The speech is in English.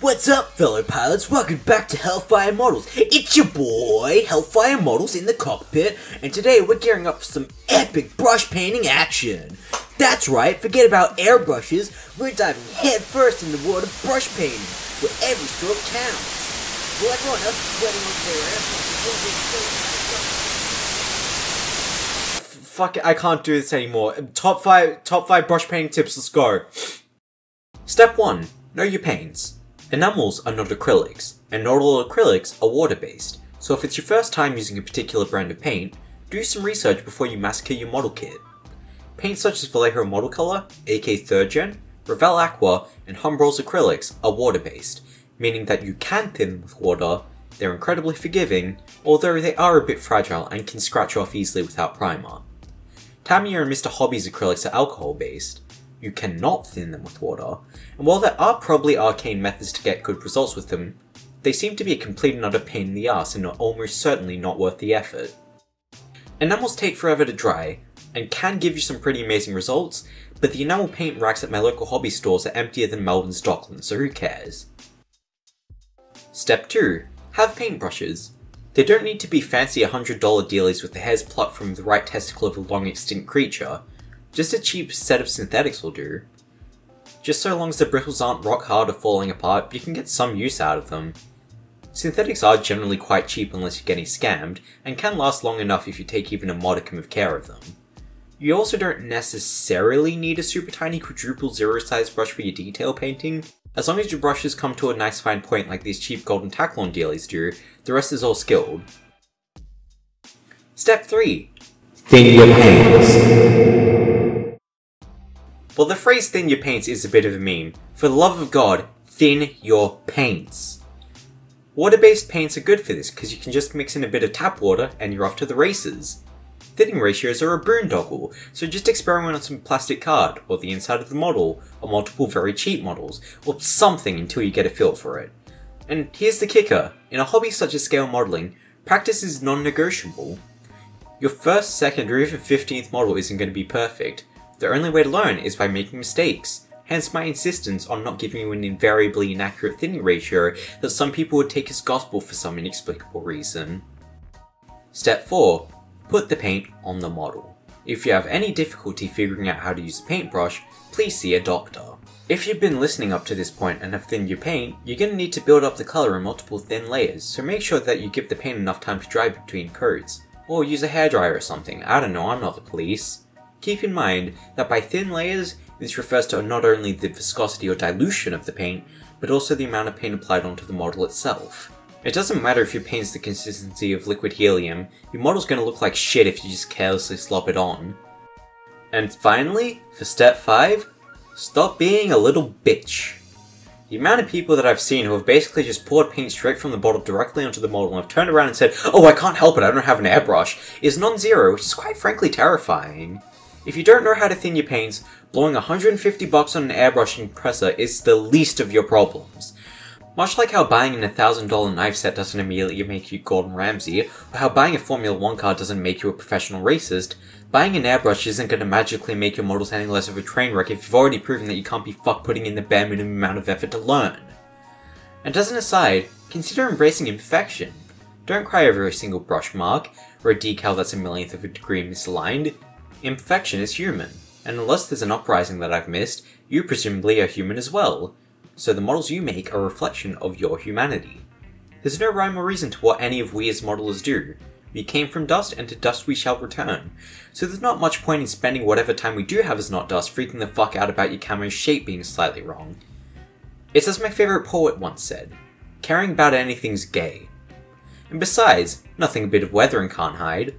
What's up, fellow pilots? Welcome back to Hellfire Models. It's your boy, Hellfire Models in the cockpit, and today we're gearing up for some epic brush painting action. That's right, forget about airbrushes, we're diving headfirst in the world of brush painting, where every stroke counts. Well, everyone else is sweating over their airbrushes. Fuck it, I can't do this anymore. Top five brush painting tips, let's go. Step 1. Know your paints. Enamels are not acrylics, and not all acrylics are water-based, so if it's your first time using a particular brand of paint, do some research before you massacre your model kit. Paints such as Vallejo Model Color, AK 3rd Gen, Revell Aqua, and Humbrol's acrylics are water-based, meaning that you can thin them with water, they're incredibly forgiving, although they are a bit fragile and can scratch off easily without primer. Tamiya and Mr. Hobby's acrylics are alcohol-based. You cannot thin them with water, and while there are probably arcane methods to get good results with them, they seem to be a complete and utter pain in the ass and are almost certainly not worth the effort. Enamels take forever to dry, and can give you some pretty amazing results, but the enamel paint racks at my local hobby stores are emptier than Melbourne's Docklands, so who cares? Step 2. Have paintbrushes. They don't need to be fancy $100 dealies with the hairs plucked from the right testicle of a long extinct creature. Just a cheap set of synthetics will do. Just so long as the bristles aren't rock hard or falling apart, you can get some use out of them. Synthetics are generally quite cheap unless you're getting scammed, and can last long enough if you take even a modicum of care of them. You also don't necessarily need a super tiny quadruple zero size brush for your detail painting. As long as your brushes come to a nice fine point like these cheap golden taclon dealies do, the rest is all skilled. Step 3. Thin your paints. Well, the phrase thin your paints is a bit of a meme. For the love of God, thin your paints. Water-based paints are good for this because you can just mix in a bit of tap water and you're off to the races. Thinning ratios are a boondoggle, so just experiment on some plastic card, or the inside of the model, or multiple very cheap models, or something until you get a feel for it. And here's the kicker, in a hobby such as scale modelling, practice is non-negotiable. Your first, second, or even 15th model isn't going to be perfect. The only way to learn is by making mistakes, hence my insistence on not giving you an invariably inaccurate thinning ratio that some people would take as gospel for some inexplicable reason. Step 4. Put the paint on the model. If you have any difficulty figuring out how to use a paintbrush, please see a doctor. If you've been listening up to this point and have thinned your paint, you're going to need to build up the colour in multiple thin layers, so make sure that you give the paint enough time to dry between coats, or use a hairdryer or something, I don't know, I'm not the police. Keep in mind that by thin layers, this refers to not only the viscosity or dilution of the paint, but also the amount of paint applied onto the model itself. It doesn't matter if your paint's the consistency of liquid helium, your model's going to look like shit if you just carelessly slop it on. And finally, for step 5, stop being a little bitch. The amount of people that I've seen who have basically just poured paint straight from the bottle directly onto the model and have turned around and said, "Oh, I can't help it, I don't have an airbrush," is non-zero, which is quite frankly terrifying. If you don't know how to thin your paints, blowing $150 on an airbrush and compressor is the least of your problems. Much like how buying an $1,000 knife set doesn't immediately make you Gordon Ramsay, or how buying a Formula 1 car doesn't make you a professional racist, buying an airbrush isn't going to magically make your models any less of a train wreck if you've already proven that you can't be fucked putting in the bare minimum amount of effort to learn. And as an aside, consider embracing imperfection. Don't cry over a single brush mark, or a decal that's a millionth of a degree misaligned. Imperfection is human, and unless there's an uprising that I've missed, you presumably are human as well, so the models you make are a reflection of your humanity. There's no rhyme or reason to what any of we as modelers do. We came from dust, and to dust we shall return, so there's not much point in spending whatever time we do have as not dust freaking the fuck out about your camo's shape being slightly wrong. It's as my favourite poet once said, "Caring about anything's gay." And besides, nothing a bit of weathering can't hide.